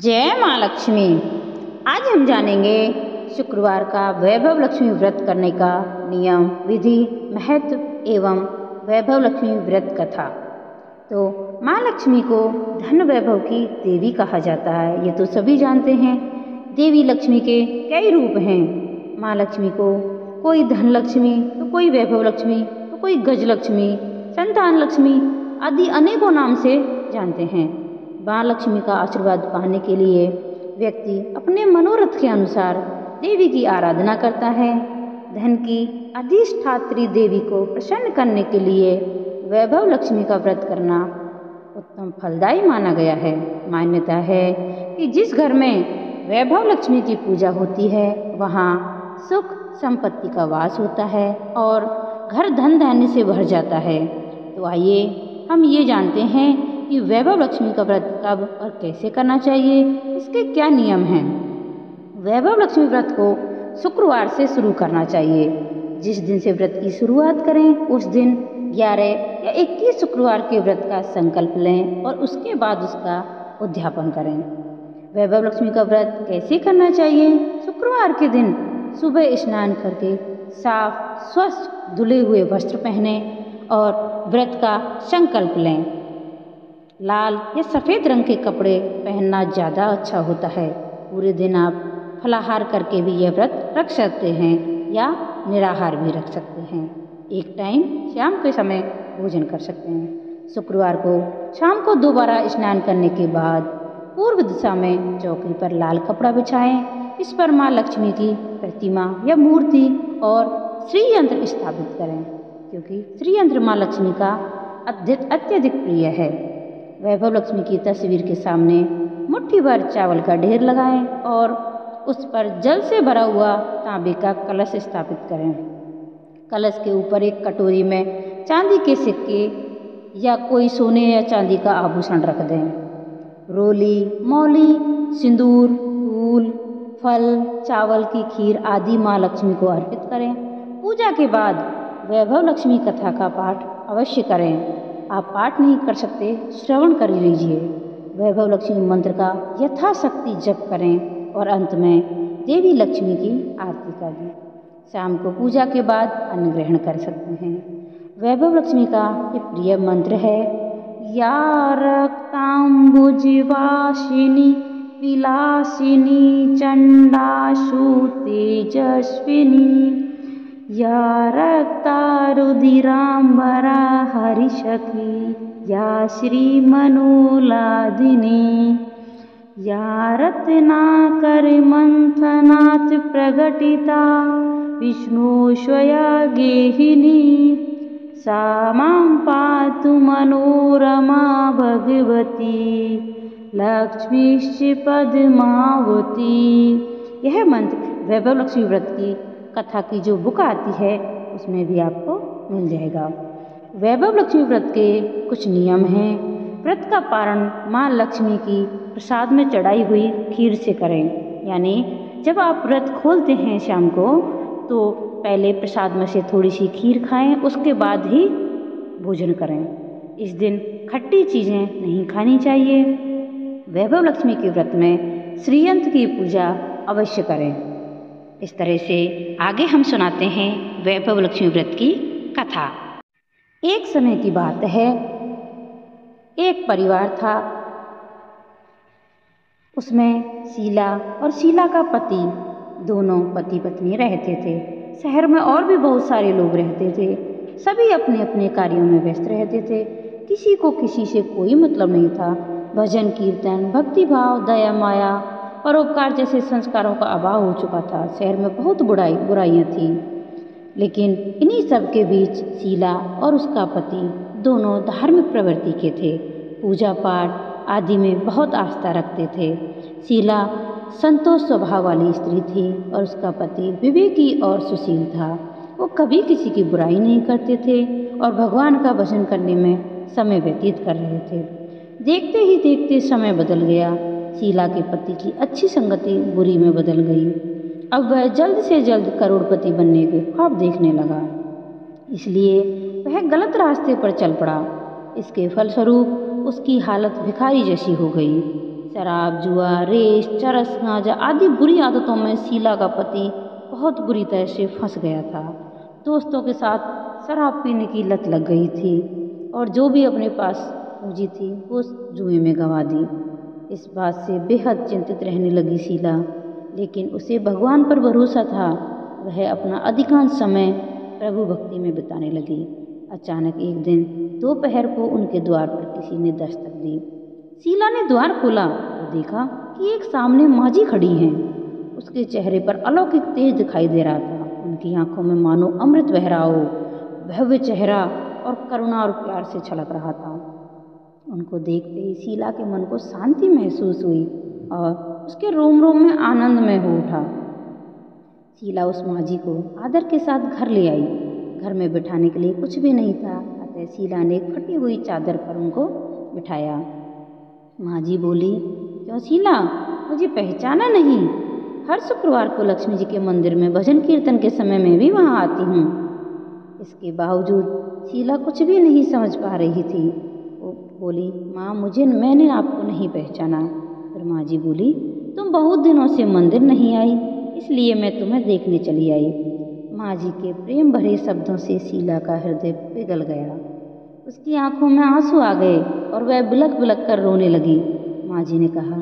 जय माँ लक्ष्मी। आज हम जानेंगे शुक्रवार का वैभव लक्ष्मी व्रत करने का नियम, विधि, महत्व एवं वैभव लक्ष्मी व्रत कथा। तो माँ लक्ष्मी को धन वैभव की देवी कहा जाता है, ये तो सभी जानते हैं। देवी लक्ष्मी के कई रूप हैं। माँ लक्ष्मी को कोई धन लक्ष्मी तो कोई वैभव लक्ष्मी तो कोई गज लक्ष्मी, संतान लक्ष्मी आदि अनेकों नाम से जानते हैं। माँ लक्ष्मी का आशीर्वाद पाने के लिए व्यक्ति अपने मनोरथ के अनुसार देवी की आराधना करता है। धन की अधिष्ठात्री देवी को प्रसन्न करने के लिए वैभव लक्ष्मी का व्रत करना उत्तम फलदायी माना गया है। मान्यता है कि जिस घर में वैभव लक्ष्मी की पूजा होती है वहाँ सुख संपत्ति का वास होता है और घर धन धान्य से भर जाता है। तो आइए हम ये जानते हैं कि वैभव लक्ष्मी का व्रत कब और कैसे करना चाहिए, इसके क्या नियम हैं। वैभव लक्ष्मी व्रत को शुक्रवार से शुरू करना चाहिए। जिस दिन से व्रत की शुरुआत करें उस दिन 11 या 21 शुक्रवार के व्रत का संकल्प लें और उसके बाद उसका उद्यापन करें। वैभव लक्ष्मी का व्रत कैसे करना चाहिए। शुक्रवार के दिन सुबह स्नान करके साफ स्वच्छ धुले हुए वस्त्र पहने और व्रत का संकल्प लें। लाल या सफ़ेद रंग के कपड़े पहनना ज़्यादा अच्छा होता है। पूरे दिन आप फलाहार करके भी यह व्रत रख सकते हैं या निराहार भी रख सकते हैं। एक टाइम शाम के समय भोजन कर सकते हैं। शुक्रवार को शाम को दोबारा स्नान करने के बाद पूर्व दिशा में चौकी पर लाल कपड़ा बिछाएं। इस पर माँ लक्ष्मी की प्रतिमा या मूर्ति और श्री यंत्र स्थापित करें, क्योंकि श्री यंत्र माँ लक्ष्मी का अत्यधिक प्रिय है। वैभव लक्ष्मी की तस्वीर के सामने मुट्ठी भर चावल का ढेर लगाएं और उस पर जल से भरा हुआ तांबे का कलश स्थापित करें। कलश के ऊपर एक कटोरी में चांदी के सिक्के या कोई सोने या चांदी का आभूषण रख दें। रोली, मौली, सिंदूर, फूल, फल, चावल की खीर आदि माँ लक्ष्मी को अर्पित करें। पूजा के बाद वैभव लक्ष्मी कथा का पाठ अवश्य करें। आप पाठ नहीं कर सकते, श्रवण कर लीजिए। वैभव लक्ष्मी मंत्र का यथाशक्ति जप करें और अंत में देवी लक्ष्मी की आरती कर दें। शाम को पूजा के बाद अन्न ग्रहण कर सकते हैं। वैभव लक्ष्मी का ये प्रिय मंत्र है, या रक्ताम्बुजवासिनी विलासिनी चंडासु तेजस्विनी, या रक्तारुधिरांबरा हरिशखी, या श्रीमनोलादिनी, या रत्नाकर मंथनाथ प्रगटिता विष्णुश्वया गेहिनी, सा मां पातु मनोरमा भगवती लक्ष्मीश्च पद्मावती। यह मंत्र वैभव लक्ष्मी व्रत की कथा की जो बुक आती है उसमें भी आपको मिल जाएगा। वैभव लक्ष्मी व्रत के कुछ नियम हैं। व्रत का पारण माँ लक्ष्मी की प्रसाद में चढ़ाई हुई खीर से करें, यानी जब आप व्रत खोलते हैं शाम को तो पहले प्रसाद में से थोड़ी सी खीर खाएं, उसके बाद ही भोजन करें। इस दिन खट्टी चीज़ें नहीं खानी चाहिए। वैभव लक्ष्मी के व्रत में श्रीयंत्र की पूजा अवश्य करें। इस तरह से आगे हम सुनाते हैं वैभव लक्ष्मी व्रत की कथा। एक समय की बात है, एक परिवार था, उसमें शीला और शीला का पति, दोनों पति पत्नी रहते थे। शहर में और भी बहुत सारे लोग रहते थे। सभी अपने अपने कार्यों में व्यस्त रहते थे। किसी को किसी से कोई मतलब नहीं था। भजन कीर्तन, भक्तिभाव, दया, माया, परोपकार जैसे संस्कारों का अभाव हो चुका था। शहर में बहुत बुराइयाँ थीं। लेकिन इन्हीं सब के बीच शीला और उसका पति दोनों धार्मिक प्रवृत्ति के थे। पूजा पाठ आदि में बहुत आस्था रखते थे। शीला संतोष स्वभाव वाली स्त्री थी और उसका पति विवेकी और सुशील था। वो कभी किसी की बुराई नहीं करते थे और भगवान का भजन करने में समय व्यतीत कर रहे थे। देखते ही देखते समय बदल गया। शीला के पति की अच्छी संगति बुरी में बदल गई। अब वह जल्द से जल्द करोड़पति बनने के ख्वाब देखने लगा, इसलिए वह गलत रास्ते पर चल पड़ा। इसके फलस्वरूप उसकी हालत भिखारी जैसी हो गई। शराब, जुआ, रेस, चरस, गांजा आदि बुरी आदतों में शीला का पति बहुत बुरी तरह से फंस गया था। दोस्तों के साथ शराब पीने की लत लग गई थी और जो भी अपने पास पूंजी थी वो जुए में गंवा दी। इस बात से बेहद चिंतित रहने लगी शीला, लेकिन उसे भगवान पर भरोसा था। वह अपना अधिकांश समय प्रभु भक्ति में बिताने लगी। अचानक एक दिन दोपहर को उनके द्वार पर किसी ने दस्तक दी। शीला ने द्वार खोला तो देखा कि एक सामने माँ जी खड़ी हैं। उसके चेहरे पर अलौकिक तेज दिखाई दे रहा था। उनकी आंखों में मानो अमृत बह रहा हो। भव्य चेहरा और करुणा और प्यार से छलक रहा था। उनको देखते ही शीला के मन को शांति महसूस हुई और उसके रोम रोम में आनंद में हो उठा। शीला उस माँ जी को आदर के साथ घर ले आई। घर में बिठाने के लिए कुछ भी नहीं था, अतः शीला ने एक फटी हुई चादर पर उनको बिठाया। माँ जी बोली, क्यों शीला, मुझे पहचाना नहीं? हर शुक्रवार को लक्ष्मी जी के मंदिर में भजन कीर्तन के समय में भी वहाँ आती हूँ। इसके बावजूद शीला कुछ भी नहीं समझ पा रही थी। वो बोली, माँ मैंने आपको नहीं पहचाना। फिर माँ जी बोली, तुम बहुत दिनों से मंदिर नहीं आई, इसलिए मैं तुम्हें देखने चली आई। माँ जी के प्रेम भरे शब्दों से शीला का हृदय पिघल गया। उसकी आंखों में आंसू आ गए और वह बिलख बिलख कर रोने लगी। माँ जी ने कहा,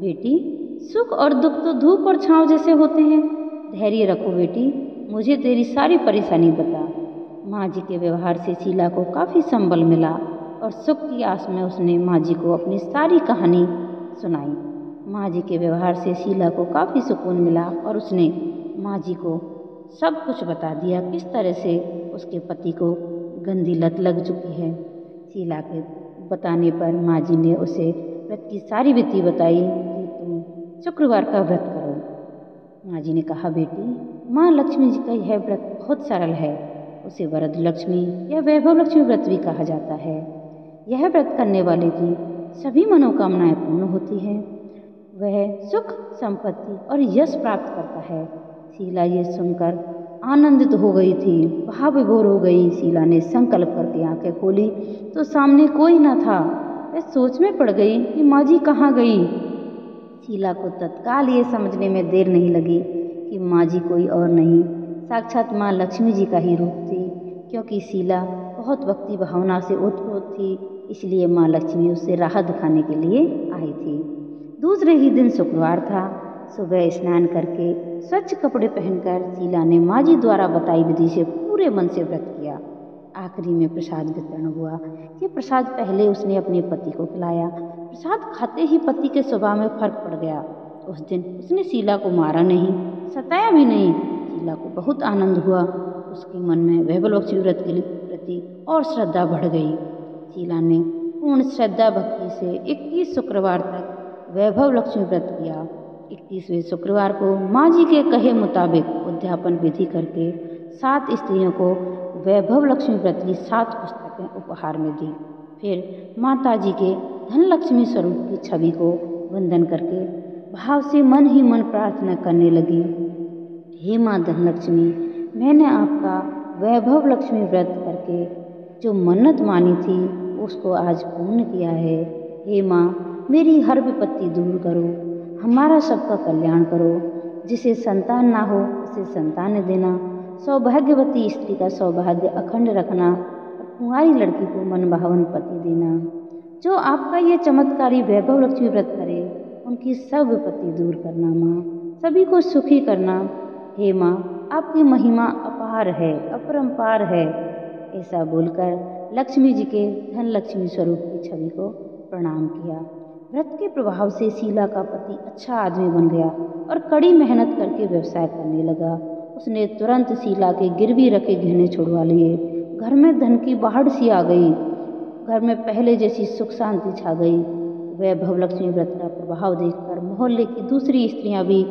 बेटी, सुख और दुख तो धूप और छांव जैसे होते हैं। धैर्य रखो बेटी, मुझे तेरी सारी परेशानी बता। माँ जी के व्यवहार से शीला को काफ़ी संबल मिला और सुख की आस में उसने माँ जी को अपनी सारी कहानी सुनाई। माँ जी के व्यवहार से शीला को काफ़ी सुकून मिला और उसने माँ जी को सब कुछ बता दिया, किस तरह से उसके पति को गंदी लत लग चुकी है। शीला के बताने पर माँ जी ने उसे व्रत की सारी विधि बताई कि तुम शुक्रवार का व्रत करो। माँ जी ने कहा, बेटी, माँ लक्ष्मी जी का यह व्रत बहुत सरल है। उसे वरद लक्ष्मी या वैभव लक्ष्मी व्रत भी कहा जाता है। यह व्रत करने वाले की सभी मनोकामनाएँ पूर्ण होती हैं। वह सुख, संपत्ति और यश प्राप्त करता है। शीला ये सुनकर आनंदित हो गई थी, भावविभोर हो गई। शीला ने संकल्प करके आंखें खोली तो सामने कोई न था। वह सोच में पड़ गई कि माँ जी कहाँ गई। शीला को तत्काल ये समझने में देर नहीं लगी कि माँ जी कोई और नहीं, साक्षात माँ लक्ष्मी जी का ही रूप थी। क्योंकि शीला बहुत भक्ति भावना से ओतप्रोत थी, इसलिए माँ लक्ष्मी उससे राह दिखाने के लिए आई थी। दूसरे ही दिन शुक्रवार था। सुबह स्नान करके स्वच्छ कपड़े पहनकर शीला ने माँ जी द्वारा बताई विधि से पूरे मन से व्रत किया। आखिरी में प्रसाद वितरण हुआ। ये प्रसाद पहले उसने अपने पति को खिलाया। प्रसाद खाते ही पति के स्वभाव में फर्क पड़ गया। उस दिन उसने शीला को मारा नहीं, सताया भी नहीं। शीला को बहुत आनंद हुआ। उसके मन में वैभव लक्ष्मी व्रत के प्रति और श्रद्धा बढ़ गई। शीला ने पूर्ण श्रद्धा भक्ति से 21 शुक्रवार तक वैभव लक्ष्मी व्रत किया। 21वें शुक्रवार को माँ जी के कहे मुताबिक उद्यापन विधि करके 7 स्त्रियों को वैभव लक्ष्मी व्रत की 7 पुस्तकें उपहार में दी। फिर माता जी के धन लक्ष्मी स्वरूप की छवि को वंदन करके भाव से मन ही मन प्रार्थना करने लगी। हे माँ धन लक्ष्मी, मैंने आपका वैभव लक्ष्मी व्रत करके जो मन्नत मानी थी उसको आज पूर्ण किया है। हे माँ, मेरी हर विपत्ति दूर करो, हमारा सबका कल्याण करो। जिसे संतान ना हो उसे संतान देना, सौभाग्यवती स्त्री का सौभाग्य अखंड रखना, कुंवारी लड़की को मनभावन पति देना। जो आपका ये चमत्कारी वैभव लक्ष्मी व्रत करे उनकी सब विपत्ति दूर करना माँ, सभी को सुखी करना। हे माँ, आपकी महिमा अपार है, अपरंपार है। ऐसा बोलकर लक्ष्मी जी के धन लक्ष्मी स्वरूप की छवि को प्रणाम किया। व्रत के प्रभाव से शीला का पति अच्छा आदमी बन गया और कड़ी मेहनत करके व्यवसाय करने लगा। उसने तुरंत शीला के गिरवी रखे गहने छुड़वा लिए। घर में धन की बाढ़ सी आ गई। घर में पहले जैसी सुख शांति छा गई। वैभव लक्ष्मी व्रत का प्रभाव देखकर मोहल्ले की दूसरी स्त्रियां भी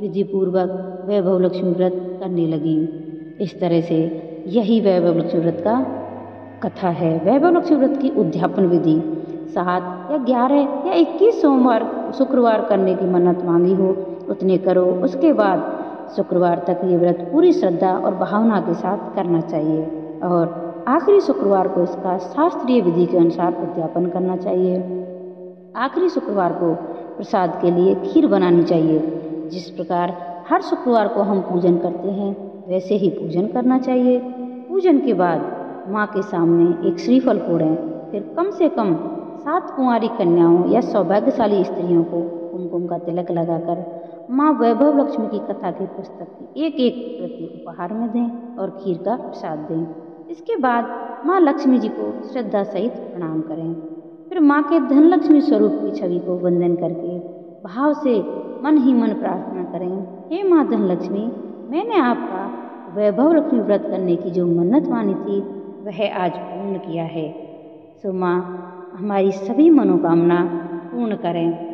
विधिपूर्वक वैभव लक्ष्मी व्रत करने लगी। इस तरह से यही वैभव लक्ष्मी व्रत का कथा है। वैभव लक्ष्मी व्रत की उद्यापन विधि 7 या 11 या 21 शुक्रवार करने की मन्नत मांगी हो उतने करो। उसके बाद शुक्रवार तक ये व्रत पूरी श्रद्धा और भावना के साथ करना चाहिए और आखिरी शुक्रवार को इसका शास्त्रीय विधि के अनुसार उद्यापन करना चाहिए। आखिरी शुक्रवार को प्रसाद के लिए खीर बनानी चाहिए। जिस प्रकार हर शुक्रवार को हम पूजन करते हैं वैसे ही पूजन करना चाहिए। पूजन के बाद माँ के सामने एक श्रीफल फोड़ें, फिर कम से कम 7 कुंवारी कन्याओं या सौभाग्यशाली स्त्रियों को कुमकुम का तिलक लगाकर माँ वैभव लक्ष्मी की कथा की पुस्तक की एक एक प्रति उपहार में दें और खीर का प्रसाद दें। इसके बाद माँ लक्ष्मी जी को श्रद्धा सहित प्रणाम करें, फिर माँ के धन लक्ष्मी स्वरूप की छवि को वंदन करके भाव से मन ही मन प्रार्थना करें, हे माँ धन लक्ष्मी, मैंने आपका वैभव लक्ष्मी व्रत करने की जो मन्नत मानी थी वह आज पूर्ण किया है, सो माँ हमारी सभी मनोकामना पूर्ण करें।